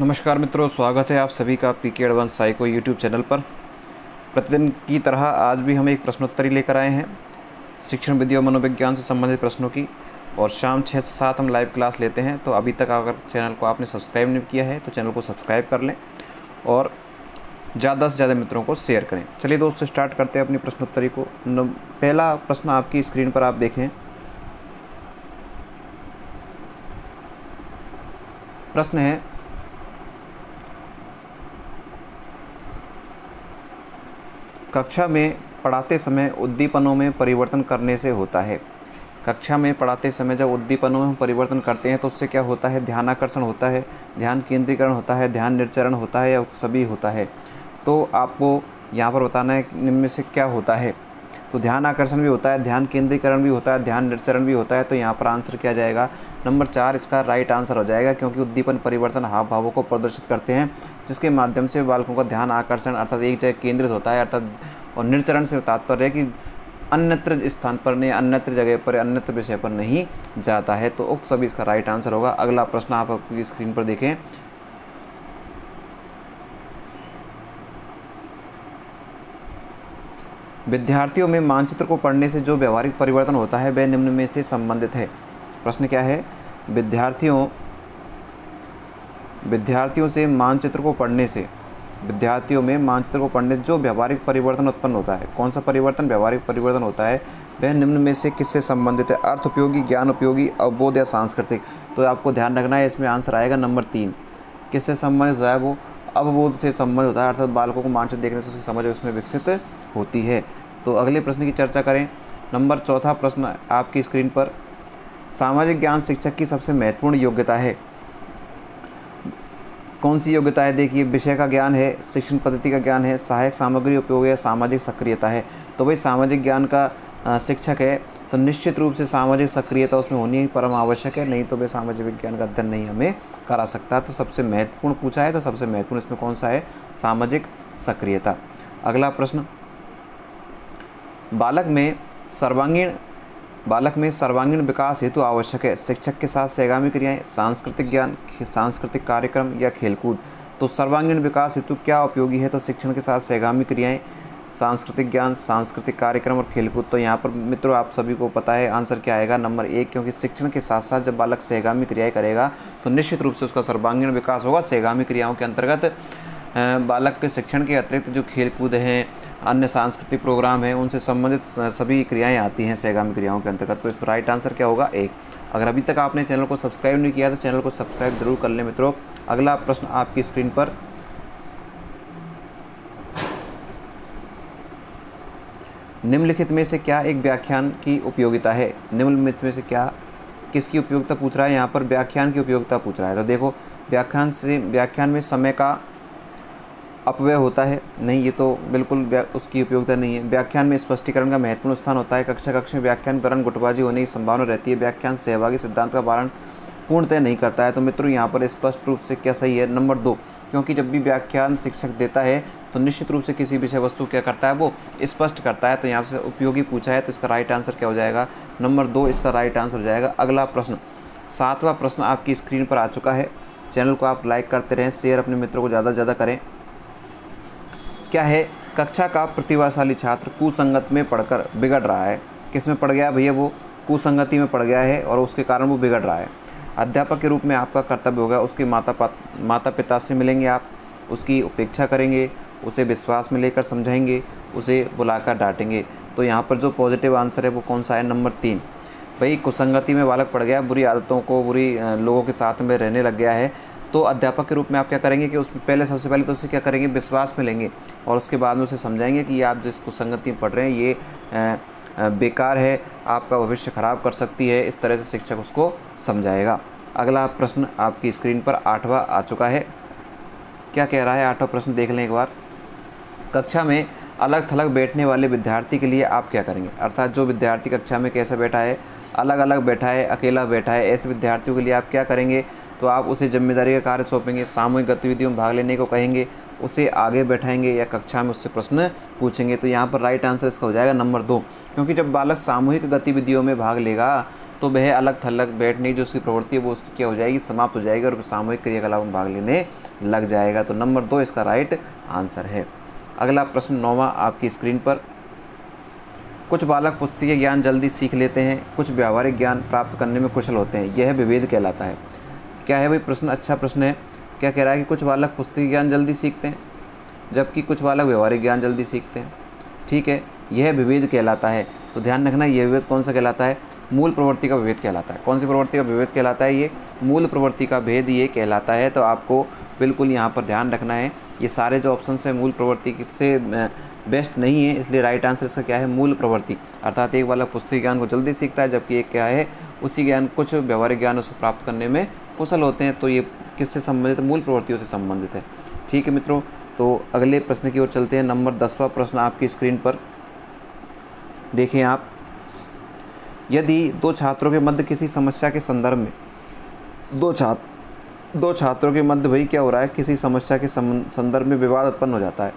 नमस्कार मित्रों, स्वागत है आप सभी का पीके के साइको यूट्यूब चैनल पर। प्रतिदिन की तरह आज भी हम एक प्रश्नोत्तरी लेकर आए हैं शिक्षण विधि और मनोविज्ञान से संबंधित प्रश्नों की, और शाम 6 से 7 हम लाइव क्लास लेते हैं। तो अभी तक अगर चैनल को आपने सब्सक्राइब नहीं किया है तो चैनल को सब्सक्राइब कर लें और ज़्यादा से ज़्यादा मित्रों को शेयर करें। चलिए दोस्तों, स्टार्ट करते हैं अपनी प्रश्नोत्तरी को। पहला प्रश्न आपकी स्क्रीन पर आप देखें। प्रश्न है, कक्षा में पढ़ाते समय उद्दीपनों में परिवर्तन करने से होता है। कक्षा में पढ़ाते समय जब उद्दीपनों में हम परिवर्तन करते हैं तो उससे क्या होता है? ध्यानाकर्षण होता है, ध्यान केंद्रीकरण होता है, ध्यान निर्चरण होता है, या सभी होता है। तो आपको यहाँ पर बताना है कि इनमें से क्या होता है। तो ध्यान आकर्षण भी होता है, ध्यान केंद्रीकरण भी होता है, ध्यान निर्चरण भी होता है। तो यहाँ पर आंसर क्या जाएगा? नंबर 4 इसका राइट आंसर हो जाएगा, क्योंकि उद्दीपन परिवर्तन हाव भावों को प्रदर्शित करते हैं जिसके माध्यम से बालकों का ध्यान आकर्षण अर्थात एक जगह केंद्रित होता है, अर्थात और निर्चरण से तात्पर्य है कि अन्यत्र स्थान पर नहीं, अन्यत्र जगह पर, अन्यत्र विषय पर नहीं जाता है। तो उक्त सभी इसका राइट आंसर होगा। अगला प्रश्न आप अपनी स्क्रीन पर देखें। विद्यार्थियों में मानचित्र को पढ़ने से जो व्यवहारिक परिवर्तन होता है वह निम्न में से संबंधित है। प्रश्न क्या है? विद्यार्थियों से मानचित्र को पढ़ने से, विद्यार्थियों में मानचित्र को पढ़ने से जो व्यवहारिक परिवर्तन उत्पन्न होता है, कौन सा परिवर्तन व्यवहारिक परिवर्तन होता है, वह निम्न में से किससे संबंधित है? अर्थ उपयोगी, ज्ञान उपयोगी, अवबोध या सांस्कृतिक। तो आपको ध्यान रखना है, इसमें आंसर आएगा नंबर 3। किससे संबंधित होता है? वो अवबोध से संबंधित होता है, अर्थात बालकों को मानचित्र देखने से उसकी समझ उसमें विकसित होती है। तो अगले प्रश्न की चर्चा करें। नंबर 4 प्रश्न आपकी स्क्रीन पर, सामाजिक ज्ञान शिक्षक की सबसे महत्वपूर्ण योग्यता है। कौन सी योग्यता है? देखिए, विषय का ज्ञान है, शिक्षण पद्धति का ज्ञान है, सहायक सामग्री उपयोग या सामाजिक सक्रियता है। तो भाई सामाजिक ज्ञान का शिक्षक है तो निश्चित रूप से सामाजिक सक्रियता उसमें होनी परम आवश्यक है, नहीं तो वे सामाजिक विज्ञान का अध्ययन नहीं हमें करा सकता। तो सबसे महत्वपूर्ण पूछा है, तो सबसे महत्वपूर्ण इसमें कौन सा है? सामाजिक सक्रियता। अगला प्रश्न, बालक में सर्वांगीण विकास हेतु आवश्यक है शिक्षक के साथ सहगामी क्रियाएं, सांस्कृतिक ज्ञान, सांस्कृतिक कार्यक्रम या खेलकूद। तो सर्वांगीण विकास हेतु क्या उपयोगी है? तो शिक्षण के साथ सहगामी क्रियाएं, सांस्कृतिक ज्ञान, सांस्कृतिक कार्यक्रम और खेलकूद। तो यहाँ पर मित्रों आप सभी को पता है आंसर क्या आएगा? नंबर 1, क्योंकि शिक्षण के साथ साथ जब बालक सहगामी क्रियाएँ करेगा तो निश्चित रूप से उसका सर्वांगीण विकास होगा। सहगामी क्रियाओं के अंतर्गत बालक के शिक्षण के अतिरिक्त जो खेलकूद हैं, अन्य सांस्कृतिक प्रोग्राम हैं, उनसे संबंधित सभी क्रियाएं आती हैं सहगामी क्रियाओं के अंतर्गत। तो इस पर राइट आंसर क्या होगा? 1। अगर अभी तक आपने चैनल को सब्सक्राइब नहीं किया तो चैनल को सब्सक्राइब जरूर कर लें मित्रों। अगला प्रश्न आपकी स्क्रीन पर, निम्नलिखित में से क्या एक व्याख्यान की उपयोगिता है? निम्नलिखित में से क्या किसकी उपयोगिता पूछ रहा है? यहाँ पर व्याख्यान की उपयोगिता पूछ रहा है। तो देखो, व्याख्यान में समय का अपव्यय होता है, नहीं, ये तो बिल्कुल उसकी उपयोगिता नहीं है। व्याख्यान में स्पष्टीकरण का महत्वपूर्ण स्थान होता है। कक्ष में व्याख्यान के दौरान गुटबाजी होने की संभावना रहती है। व्याख्यान सहभागी सिद्धांत का पालन पूर्णतः नहीं करता है। तो मित्रों यहाँ पर स्पष्ट रूप से क्या सही है? नंबर 2, क्योंकि जब भी व्याख्यान शिक्षक देता है तो निश्चित रूप से किसी विषय वस्तु क्या करता है? वो स्पष्ट करता है। तो यहाँ से उपयोगी पूछा है, तो इसका राइट आंसर क्या हो जाएगा? नंबर 2 इसका राइट आंसर हो जाएगा। अगला प्रश्न, 7वां प्रश्न आपकी स्क्रीन पर आ चुका है। चैनल को आप लाइक करते रहें, शेयर अपने मित्रों को ज़्यादा से ज़्यादा करें। क्या है? कक्षा का प्रतिभाशाली छात्र कुसंगत में पढ़कर बिगड़ रहा है। किस में पड़ गया भैया? वो कुसंगति में पड़ गया है और उसके कारण वो बिगड़ रहा है। अध्यापक के रूप में आपका कर्तव्य होगा, उसके माता पिता से मिलेंगे आप, उसकी उपेक्षा करेंगे, उसे विश्वास में लेकर समझाएंगे, उसे बुलाकर डांटेंगे। तो यहाँ पर जो पॉजिटिव आंसर है वो कौन सा है? नंबर 3। भाई कुसंगति में बालक पड़ गया, बुरी आदतों को, बुरी लोगों के साथ में रहने लग गया है। तो अध्यापक के रूप में आप क्या करेंगे कि उसमें सबसे पहले तो उसे क्या करेंगे? विश्वास में लेंगे और उसके बाद में उसे समझाएंगे कि आप जिस कुसंगति में पढ़ रहे हैं ये बेकार है, आपका भविष्य खराब कर सकती है। इस तरह से शिक्षक उसको समझाएगा। अगला प्रश्न आपकी स्क्रीन पर 8वां आ चुका है। क्या कह रहा है? 8वां प्रश्न देख लें एक बार। कक्षा में अलग थलग बैठने वाले विद्यार्थी के लिए आप क्या करेंगे? अर्थात जो विद्यार्थी कक्षा में कैसा बैठा है, अलग अलग बैठा है, अकेला बैठा है, ऐसे विद्यार्थियों के लिए आप क्या करेंगे? तो आप उसे जिम्मेदारी का कार्य सौंपेंगे, सामूहिक गतिविधियों में भाग लेने को कहेंगे, उसे आगे बैठाएंगे या कक्षा में उससे प्रश्न पूछेंगे। तो यहाँ पर राइट आंसर इसका हो जाएगा नंबर 2, क्योंकि जब बालक सामूहिक गतिविधियों में भाग लेगा तो वह अलग थलग बैठने जो उसकी प्रवृत्ति है वो उसकी क्या हो जाएगी, समाप्त हो जाएगी और सामूहिक क्रियाकलाप में भाग लेने लग जाएगा। तो नंबर 2 इसका राइट आंसर है। अगला प्रश्न 9वां आपकी स्क्रीन पर। कुछ बालक पुस्तकीय ज्ञान जल्दी सीख लेते हैं, कुछ व्यावहारिक ज्ञान प्राप्त करने में कुशल होते हैं, यह विभेद कहलाता है। क्या है भाई प्रश्न, अच्छा प्रश्न है। क्या कह रहा है कि कुछ बालक पुस्तकीय ज्ञान जल्दी सीखते हैं जबकि कुछ बालक व्यावहारिक ज्ञान जल्दी सीखते हैं, ठीक है, यह विभेद कहलाता है। तो ध्यान रखना यह विभेद कौन सा कहलाता है, मूल प्रवृत्ति का विभेद कहलाता है। कौन सी प्रवृत्ति का विभेद कहलाता है, ये मूल प्रवृत्ति का भेद ये कहलाता है। तो आपको बिल्कुल यहाँ पर ध्यान रखना है, ये सारे जो ऑप्शन है मूल प्रवृत्ति से बेस्ट नहीं है, इसलिए राइट आंसर इसका क्या है, मूल प्रवृत्ति। अर्थात एक वाला पुस्तकीय ज्ञान को जल्दी सीखता है जबकि एक क्या है, उसी ज्ञान कुछ व्यावहारिक ज्ञान उसको प्राप्त करने में कुशल होते हैं। तो ये किससे संबंधित है, मूल प्रवृत्तियों से संबंधित है। ठीक है मित्रों, तो अगले प्रश्न की ओर चलते हैं। नंबर 10वां प्रश्न आपकी स्क्रीन पर देखें आप। यदि दो छात्रों के मध्य किसी समस्या के संदर्भ में दो छात्रों के मध्य भाई क्या हो रहा है, किसी समस्या के संदर्भ में विवाद उत्पन्न हो जाता है,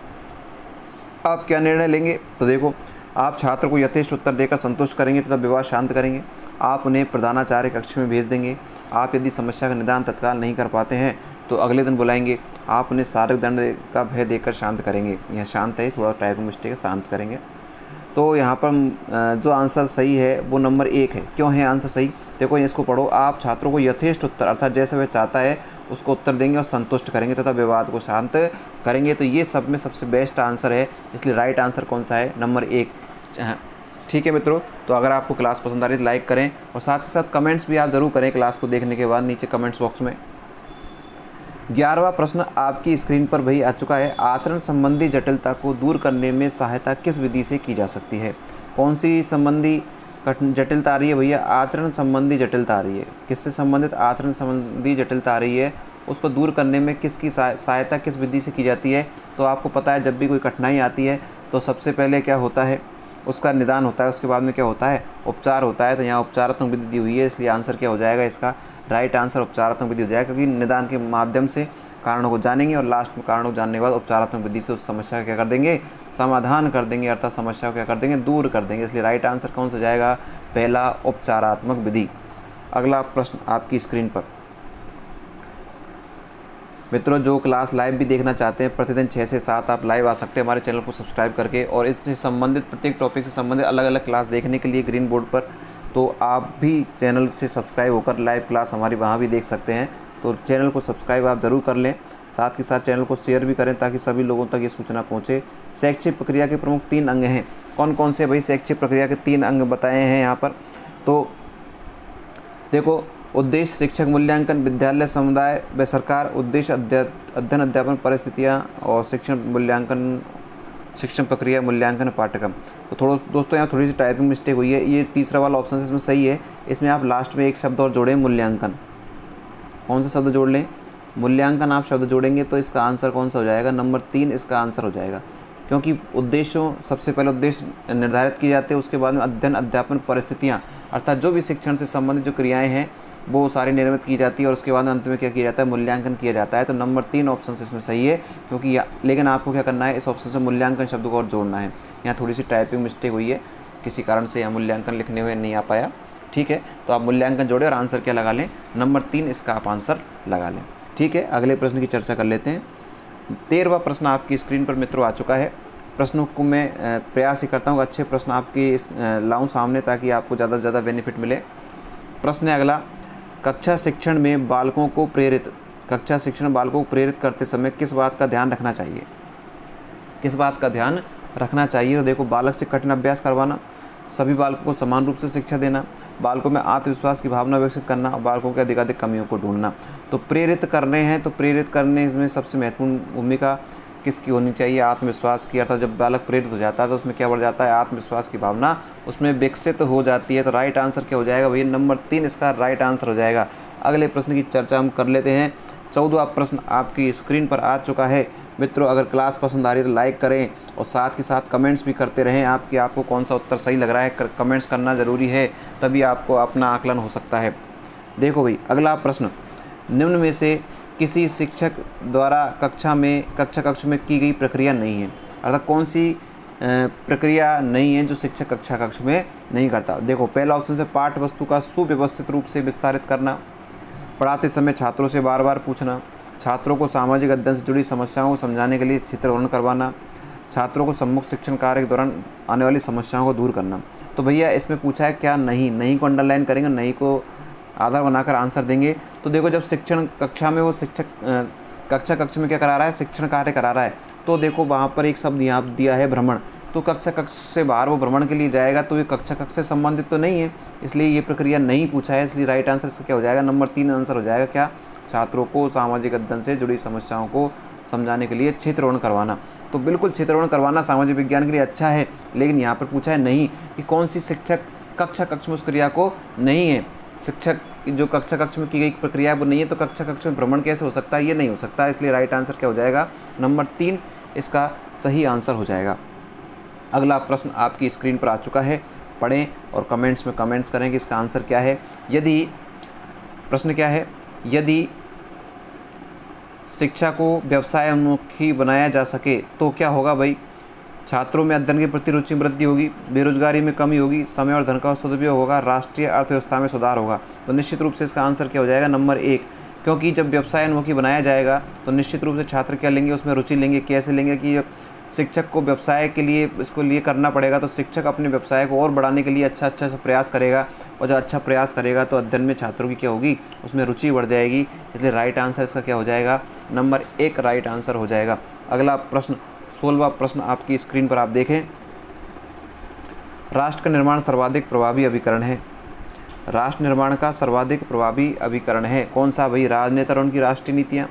आप क्या निर्णय लेंगे। तो देखो, आप छात्र को यथेष्ट उत्तर देकर संतुष्ट करेंगे तथा विवाद शांत करेंगे, आप उन्हें प्रधानाचार्य कक्ष में भेज देंगे। आप यदि समस्या का निदान तत्काल नहीं कर पाते हैं तो अगले दिन बुलाएंगे, आप उन्हें शारीरिक दंड का भय देकर शांत करेंगे। यह शांत है, थोड़ा टाइपिंग मिस्टेक है, शांत करेंगे। तो यहाँ पर जो आंसर सही है वो नंबर 1 है। क्यों है आंसर सही, देखो इसको पढ़ो। आप छात्रों को यथेष्ट उत्तर अर्थात जैसे वह चाहता है उसको उत्तर देंगे और संतुष्ट करेंगे तथा विवाद को शांत करेंगे। तो ये सब में सबसे बेस्ट आंसर है, इसलिए राइट आंसर कौन सा है, नंबर 1। ठीक है मित्रों, तो अगर आपको क्लास पसंद आ रही है लाइक करें और साथ के साथ कमेंट्स भी आप ज़रूर करें क्लास को देखने के बाद नीचे कमेंट्स बॉक्स में। 11वां प्रश्न आपकी स्क्रीन पर भी आ चुका है। आचरण संबंधी जटिलता को दूर करने में सहायता किस विधि से की जा सकती है। कौन सी संबंधी जटिलता आ रही है भैया, आचरण संबंधी जटिलता आ रही है। किससे संबंधित आचरण संबंधी जटिलता आ रही है, उसको दूर करने में किसकी सहायता किस विधि से की जाती है। तो आपको पता है जब भी कोई कठिनाई आती है तो सबसे पहले क्या होता है, उसका निदान होता है, उसके बाद में क्या होता है, उपचार होता है। तो यहाँ उपचारात्मक विधि दी हुई है, इसलिए आंसर क्या हो जाएगा, इसका राइट आंसर उपचारात्मक विधि हो जाएगा, क्योंकि निदान के माध्यम से कारणों को जानेंगे और लास्ट में कारणों को जानने के बाद उपचारात्मक विधि से उस समस्या का क्या कर देंगे, समाधान कर देंगे, अर्थात समस्या को क्या कर देंगे, दूर कर देंगे। इसलिए राइट आंसर कौन सा हो जाएगा, पहला उपचारात्मक विधि। अगला प्रश्न आपकी स्क्रीन पर। मित्रों जो क्लास लाइव भी देखना चाहते हैं, प्रतिदिन 6 से 7 आप लाइव आ सकते हैं हमारे चैनल को सब्सक्राइब करके, और इससे संबंधित प्रत्येक टॉपिक से संबंधित अलग अलग क्लास देखने के लिए ग्रीन बोर्ड पर, तो आप भी चैनल से सब्सक्राइब होकर लाइव क्लास हमारी वहाँ भी देख सकते हैं। तो चैनल को सब्सक्राइब आप ज़रूर कर लें, साथ के साथ चैनल को शेयर भी करें ताकि सभी लोगों तक ये सूचना पहुँचे। शैक्षिक प्रक्रिया के प्रमुख 3 अंग हैं, कौन कौन से भाई शैक्षिक प्रक्रिया के 3 अंग बताए हैं यहाँ पर। तो देखो, उद्देश्य शिक्षक मूल्यांकन, विद्यालय समुदाय व सरकार, उद्देश्य अध्ययन अध्यापन परिस्थितियाँ और शिक्षण मूल्यांकन, शिक्षण प्रक्रिया मूल्यांकन पाठ्यक्रम। तो थोड़ा दोस्तों यहाँ थोड़ी सी टाइपिंग मिस्टेक हुई है, ये तीसरा वाला ऑप्शन इसमें सही है, इसमें आप लास्ट में एक शब्द और जोड़ें, मूल्यांकन। कौन सा शब्द जोड़ लें, मूल्यांकन आप शब्द जोड़ेंगे तो इसका आंसर कौन सा हो जाएगा, नंबर 3 इसका आंसर हो जाएगा, क्योंकि उद्देश्यों सबसे पहले उद्देश्य निर्धारित किए जाते हैं, उसके बाद में अध्ययन अध्यापन परिस्थितियाँ अर्थात जो भी शिक्षण से संबंधित जो क्रियाएँ हैं वो सारी निर्मित की जाती है, और उसके बाद अंत में क्या किया जाता है, मूल्यांकन किया जाता है। तो नंबर 3 ऑप्शन इसमें सही है, क्योंकि लेकिन आपको क्या करना है, इस ऑप्शन से मूल्यांकन शब्द को और जोड़ना है। यहाँ थोड़ी सी टाइपिंग मिस्टेक हुई है किसी कारण से, यहाँ मूल्यांकन लिखने में नहीं आ पाया, ठीक है। तो आप मूल्यांकन जोड़ें और आंसर क्या लगा लें, नंबर 3 इसका आप आंसर लगा लें। ठीक है, अगले प्रश्न की चर्चा कर लेते हैं। 13वां प्रश्न आपकी स्क्रीन पर मित्रों आ चुका है। प्रश्नों को मैं प्रयास ही करता हूँ अच्छे प्रश्न आपके लाऊँ सामने ताकि आपको ज़्यादा से ज़्यादा बेनिफिट मिले। प्रश्न अगला, कक्षा शिक्षण में कक्षा शिक्षण बालकों को प्रेरित करते समय किस बात का ध्यान रखना चाहिए, किस बात का ध्यान रखना चाहिए। तो देखो, बालक से कठिन अभ्यास करवाना, सभी बालकों को समान रूप से शिक्षा देना, बालकों में आत्मविश्वास की भावना विकसित करना और बालकों के अधिकाधिक कमियों को ढूंढना। तो प्रेरित करने हैं, तो प्रेरित करने इसमें सबसे महत्वपूर्ण भूमिका किसकी होनी चाहिए, आत्मविश्वास की। अर्थात जब बालक प्रेरित हो जाता है तो उसमें क्या बढ़ जाता है, आत्मविश्वास की भावना उसमें विकसित हो जाती है। तो राइट आंसर क्या हो जाएगा भैया, नंबर 3 इसका राइट आंसर हो जाएगा। अगले प्रश्न की चर्चा हम कर लेते हैं। 14वां प्रश्न आपकी स्क्रीन पर आ चुका है। मित्रों अगर क्लास पसंद आ रही है तो लाइक करें और साथ के साथ कमेंट्स भी करते रहें आपकी, आपको कौन सा उत्तर सही लग रहा है, कमेंट्स करना ज़रूरी है, तभी आपको अपना आकलन हो सकता है। देखो भाई, अगला प्रश्न, निम्न में से किसी शिक्षक द्वारा कक्षा कक्ष में की गई प्रक्रिया नहीं है। अर्थात कौन सी प्रक्रिया नहीं है जो शिक्षक कक्षा कक्ष में नहीं करता। देखो पहला ऑप्शन से पाठ्य वस्तु का सुव्यवस्थित रूप से विस्तारित करना, पढ़ाते समय छात्रों से बार बार पूछना, छात्रों को सामाजिक अध्ययन से जुड़ी समस्याओं को समझाने के लिए चित्रग्रहण करवाना, छात्रों को सम्मुख शिक्षण कार्य के दौरान आने वाली समस्याओं को दूर करना। तो भैया इसमें पूछा है क्या नहीं को अंडरलाइन करेंगे, नहीं को आधार बनाकर आंसर देंगे। तो देखो जब शिक्षण कक्षा में वो शिक्षक कक्षा कक्ष में क्या करा रहा है, शिक्षण कार्य करा रहा है, तो देखो वहाँ पर एक शब्द यहाँ दिया है भ्रमण। तो कक्षा कक्ष से बाहर वो भ्रमण के लिए जाएगा तो ये कक्षा कक्ष से संबंधित तो नहीं है, इसलिए ये प्रक्रिया नहीं पूछा है। इसलिए राइट आंसर इसका क्या हो जाएगा, नंबर 3 आंसर हो जाएगा क्या, छात्रों को सामाजिक अध्ययन से जुड़ी समस्याओं को समझाने के लिए क्षेत्रवण करवाना। तो बिल्कुल क्षेत्रवण करवाना सामाजिक विज्ञान के लिए अच्छा है, लेकिन यहाँ पर पूछा है नहीं कि कौन सी शिक्षक कक्षा कक्ष में उस क्रिया को नहीं है, शिक्षक जो कक्षा कक्ष में की गई प्रक्रिया वो नहीं है, तो कक्षा कक्ष में भ्रमण कैसे हो सकता है, ये नहीं हो सकता। इसलिए राइट आंसर क्या हो जाएगा, नंबर 3 इसका सही आंसर हो जाएगा। अगला प्रश्न आपकी स्क्रीन पर आ चुका है, पढ़ें और कमेंट्स में कमेंट्स करें कि इसका आंसर क्या है। यदि प्रश्न क्या है, यदि शिक्षा को व्यवसायमुखी बनाया जा सके तो क्या होगा भाई, छात्रों में अध्ययन के प्रति रुचि में वृद्धि होगी, बेरोजगारी में कमी होगी, समय और धन का सदुपयोग होगा, राष्ट्रीय अर्थव्यवस्था में सुधार होगा। तो निश्चित रूप से इसका आंसर क्या हो जाएगा, नंबर 1, क्योंकि जब व्यवसायमुखी बनाया जाएगा तो निश्चित रूप से छात्र क्या लेंगे, उसमें रुचि लेंगे। कैसे लेंगे कि शिक्षक को व्यवसाय के लिए इसको लिए करना पड़ेगा, तो शिक्षक अपने व्यवसाय को और बढ़ाने के लिए अच्छा प्रयास करेगा, और जो अच्छा प्रयास करेगा तो अध्ययन में छात्रों की क्या होगी, उसमें रुचि बढ़ जाएगी। इसलिए राइट आंसर इसका क्या हो जाएगा, नंबर 1 राइट आंसर हो जाएगा। अगला प्रश्न 16वां प्रश्न आपकी स्क्रीन पर आप देखें, राष्ट्र का निर्माण सर्वाधिक प्रभावी अभिकरण है, राष्ट्र निर्माण का सर्वाधिक प्रभावी अभिकरण है कौन सा भाई, राजनेता और उनकी राष्ट्रीय नीतियाँ,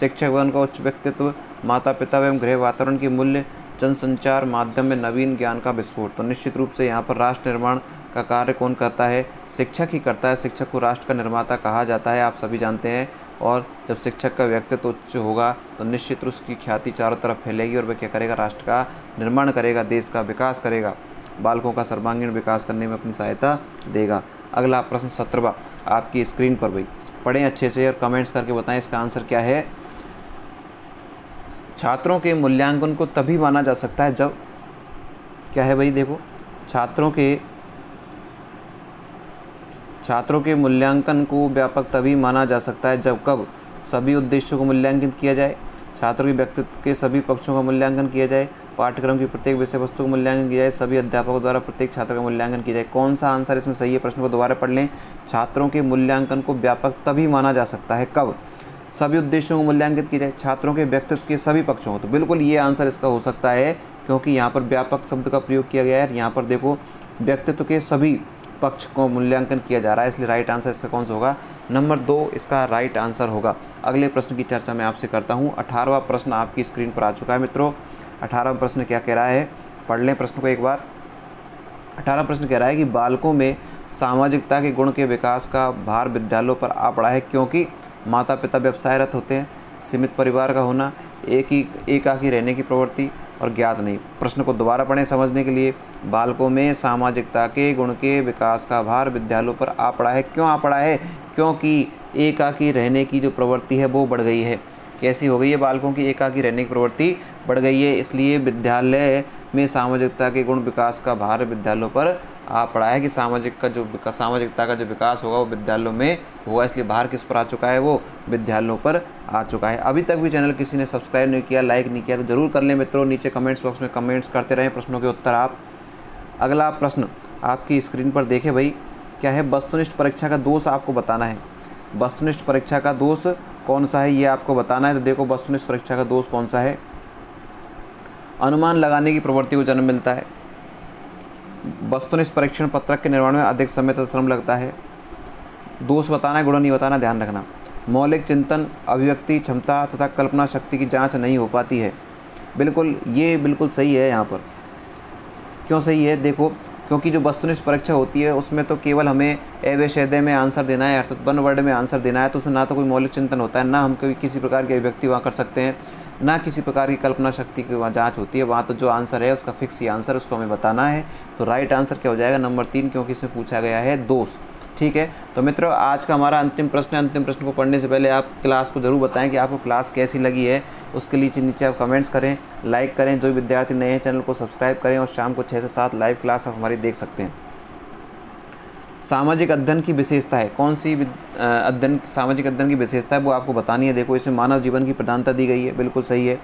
शिक्षक व उनका उच्च व्यक्तित्व, माता पिता एवं गृह वातावरण के मूल्य, जनसंचार माध्यम में नवीन ज्ञान का विस्फोट। तो निश्चित रूप से यहाँ पर राष्ट्र निर्माण का कार्य कौन करता है, शिक्षक ही करता है। शिक्षक को राष्ट्र का निर्माता कहा जाता है, आप सभी जानते हैं। और जब शिक्षक का व्यक्तित्व उच्च होगा तो निश्चित रूप उसकी ख्याति चारों तरफ फैलेगी और वह क्या करेगा, राष्ट्र का निर्माण करेगा, देश का विकास करेगा, बालकों का सर्वांगीण विकास करने में अपनी सहायता देगा। अगला प्रश्न 17वां आपकी स्क्रीन पर भाई, पढ़ें अच्छे से और कमेंट्स करके बताएं इसका आंसर क्या है। छात्रों के मूल्यांकन को तभी माना जा सकता है जब क्या है भाई, देखो छात्रों के मूल्यांकन को व्यापक तभी माना जा सकता है जब कब, सभी उद्देश्यों को मूल्यांकन किया जाए, छात्रों के व्यक्तित्व के सभी पक्षों का मूल्यांकन किया जाए, पाठ्यक्रम की प्रत्येक विषय वस्तु का मूल्यांकन किया जाए, सभी अध्यापकों द्वारा प्रत्येक छात्र का मूल्यांकन किया जाए। कौन सा आंसर इसमें सही है, प्रश्न को दोबारा पढ़ लें। छात्रों के मूल्यांकन को व्यापक तभी माना जा सकता है कब, सभी उद्देश्यों को मूल्यांकित किया जाए, छात्रों के व्यक्तित्व के सभी पक्षों को। तो बिल्कुल ये आंसर इसका हो सकता है, क्योंकि यहाँ पर व्यापक शब्द का प्रयोग किया गया है। यहाँ पर देखो व्यक्तित्व के सभी पक्ष को मूल्यांकन किया जा रहा है, इसलिए राइट आंसर इसका कौन सा होगा, नंबर 2 इसका राइट आंसर होगा। अगले प्रश्न की चर्चा मैं आपसे करता हूँ। 18वां प्रश्न आपकी स्क्रीन पर आ चुका है मित्रों। 18वां प्रश्न क्या कह रहा है, पढ़ लें प्रश्न को एक बार। 18वां प्रश्न कह रहा है कि बालकों में सामाजिकता के गुण के विकास का भार विद्यालयों पर आ पड़ा है क्योंकि माता पिता व्यवसायरत होते हैं, सीमित परिवार का होना, एकाकी रहने की प्रवृत्ति और ज्ञात नहीं। प्रश्न को दोबारा पढ़ें समझने के लिए। बालकों में सामाजिकता के गुण के विकास का भार विद्यालयों पर आ पड़ा है, क्यों आ पड़ा है, क्योंकि एकाकी रहने की जो प्रवृत्ति है वो बढ़ गई है। कैसी हो गई है, बालकों की एकाकी रहने की प्रवृत्ति बढ़ गई है, इसलिए विद्यालय में सामाजिकता के गुण विकास का भार विद्यालयों पर आ पड़ा है कि सामाजिकता का जो विकास होगा वो विद्यालयों में होगा। इसलिए भार किस पर आ चुका है, वो विद्यालयों पर आ चुका है। अभी तक भी चैनल किसी ने सब्सक्राइब नहीं किया, लाइक नहीं किया तो ज़रूर कर लें मित्रों। नीचे कमेंट्स बॉक्स में कमेंट्स करते रहें प्रश्नों के उत्तर आप। अगला प्रश्न आपकी स्क्रीन पर देखें भाई, क्या है, वस्तुनिष्ठ परीक्षा का दोष आपको बताना है। वस्तुनिष्ठ परीक्षा का दोष कौन सा है ये आपको बताना है। तो देखो वस्तुनिष्ठ परीक्षा का दोष कौन सा है, अनुमान लगाने की प्रवृत्ति को जन्म मिलता है, वस्तुनिष्ठ परीक्षण पत्रक के निर्माण में अधिक समय तथा श्रम लगता है। दोष बताना है, गुण नहीं बताना, ध्यान रखना। मौलिक चिंतन, अभिव्यक्ति क्षमता तथा कल्पना शक्ति की जांच नहीं हो पाती है। बिल्कुल ये बिल्कुल सही है। यहाँ पर क्यों सही है, देखो क्योंकि जो वस्तुनिष्ठ परीक्षा होती है उसमें तो केवल हमें एवेशेदे में आंसर देना है, अर्थात 1 वर्ड में आंसर देना है, तो उसमें ना तो कोई मौलिक चिंतन होता है, ना हम कोई किसी प्रकार की अभिव्यक्ति वहाँ कर सकते हैं, ना किसी प्रकार की कल्पना शक्ति की वहाँ जाँच होती है, वहाँ तो जो आंसर है उसका फिक्स ही आंसर उसको हमें बताना है। तो राइट आंसर क्या हो जाएगा नंबर 3, क्योंकि इसमें पूछा गया है दोष। ठीक है, तो मित्रों आज का हमारा अंतिम प्रश्न है। अंतिम प्रश्न को पढ़ने से पहले आप क्लास को जरूर बताएं कि आपको क्लास कैसी लगी है, उसके लिए नीचे आप कमेंट्स करें, लाइक करें। जो विद्यार्थी नए हैं चैनल को सब्सक्राइब करें और शाम को 6 से 7 लाइव क्लास आप हमारी देख सकते हैं। सामाजिक अध्ययन की विशेषता है कौन सी सामाजिक अध्ययन की विशेषता है वो आपको बतानी है। देखो इसमें मानव जीवन की प्रधानता दी गई है, बिल्कुल सही है।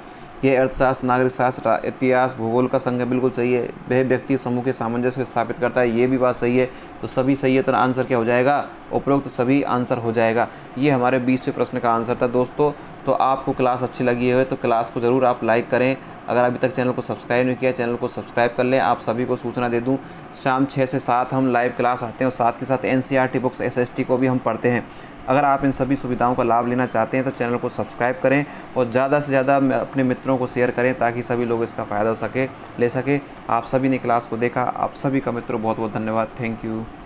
यह अर्थशास्त्र, नागरिक शास्त्र, इतिहास, भूगोल का संघ है, बिल्कुल सही है। वह व्यक्ति समूह के सामंजस्य को स्थापित करता है, ये भी बात सही है। तो सभी सही है, तो आंसर क्या हो जाएगा उपरोक्त तो सभी आंसर हो जाएगा। ये हमारे 20वें प्रश्न का आंसर था दोस्तों। तो आपको क्लास अच्छी लगी है तो क्लास को ज़रूर आप लाइक करें। अगर अभी तक चैनल को सब्सक्राइब नहीं किया चैनल को सब्सक्राइब कर लें। आप सभी को सूचना दे दूं, शाम 6 से 7 हम लाइव क्लास आते हैं और साथ के साथ NCERT बुक्स SST को भी हम पढ़ते हैं। अगर आप इन सभी सुविधाओं का लाभ लेना चाहते हैं तो चैनल को सब्सक्राइब करें और ज़्यादा से ज़्यादा अपने मित्रों को शेयर करें ताकि सभी लोग इसका फ़ायदा ले सकें। आप सभी ने क्लास को देखा, आप सभी का मित्रों बहुत बहुत धन्यवाद। Thank you.